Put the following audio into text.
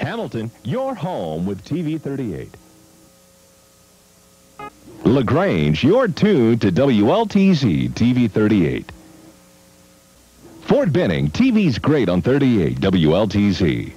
Hamilton, you're home with TV38. LaGrange, you're tuned to WLTZ TV38. Fort Benning, TV's great on 38 WLTZ.